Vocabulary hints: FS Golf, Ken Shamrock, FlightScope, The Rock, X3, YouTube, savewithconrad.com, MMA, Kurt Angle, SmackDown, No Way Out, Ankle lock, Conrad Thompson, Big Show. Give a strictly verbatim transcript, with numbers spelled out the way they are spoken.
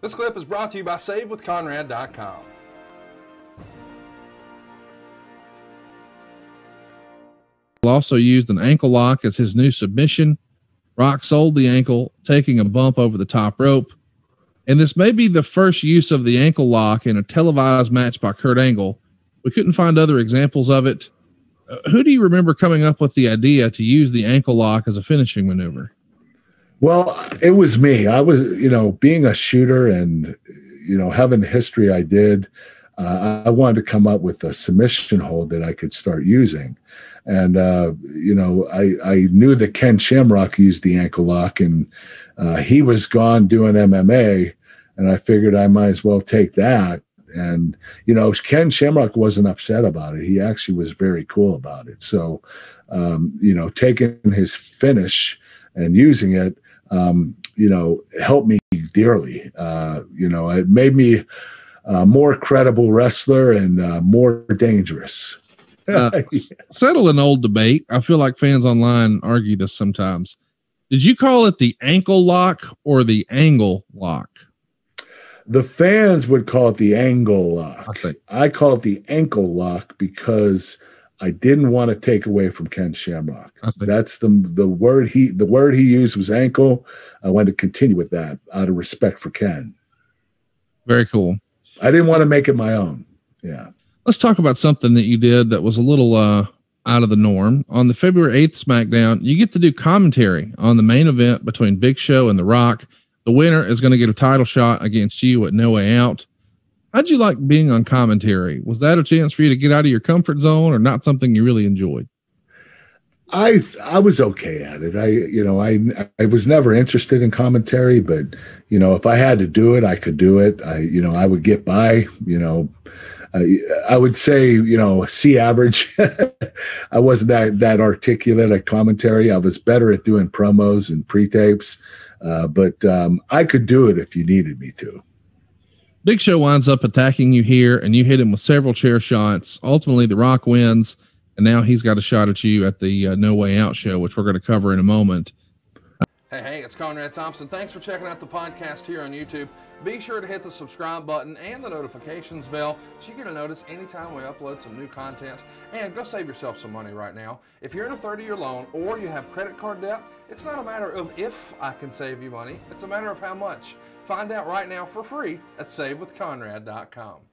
This clip is brought to you by save with conrad dot com. Also used an ankle lock as his new submission. Rock sold the ankle, taking a bump over the top rope. And this may be the first use of the ankle lock in a televised match by Kurt Angle. We couldn't find other examples of it. Uh, who do you remember coming up with the idea to use the ankle lock as a finishing maneuver? Well, it was me. I was, you know, being a shooter and, you know, having the history I did, uh, I wanted to come up with a submission hold that I could start using. And, uh, you know, I, I knew that Ken Shamrock used the ankle lock, and uh, he was gone doing M M A, and I figured I might as well take that. And, you know, Ken Shamrock wasn't upset about it. He actually was very cool about it. So, um, you know, taking his finish and using it, um, you know, helped me dearly. Uh, you know, it made me a more credible wrestler and uh, more dangerous. Uh, settle an old debate. I feel like fans online argue this sometimes. Did you call it the ankle lock or the angle lock? The fans would call it the angle lock. I, I call it the ankle lock because I didn't want to take away from Ken Shamrock. That's the the word he the word he used was ankle. I wanted to continue with that out of respect for Ken. Very cool. I didn't want to make it my own. Yeah. Let's talk about something that you did that was a little uh, out of the norm. On the February eighth SmackDown, you get to do commentary on the main event between Big Show and The Rock. The winner is going to get a title shot against you at No Way Out. How'd you like being on commentary? Was that a chance for you to get out of your comfort zone, or not something you really enjoyed? I, I was okay at it. I, you know, I, I was never interested in commentary, but you know, if I had to do it, I could do it. I, you know, I would get by, you know, uh, I would say, you know, C average. I wasn't that, that articulate at commentary. I was better at doing promos and pre-tapes. Uh, but, um, I could do it if you needed me to. Big Show winds up attacking you here, and you hit him with several chair shots. Ultimately, The Rock wins, and now he's got a shot at you at the uh, No Way Out show, which we're going to cover in a moment. Hey, hey, it's Conrad Thompson. Thanks for checking out the podcast here on YouTube. Be sure to hit the subscribe button and the notifications bell so you get a notice anytime we upload some new content. And go save yourself some money right now. If you're in a thirty-year loan or you have credit card debt, it's not a matter of if I can save you money. It's a matter of how much. Find out right now for free at save with conrad dot com.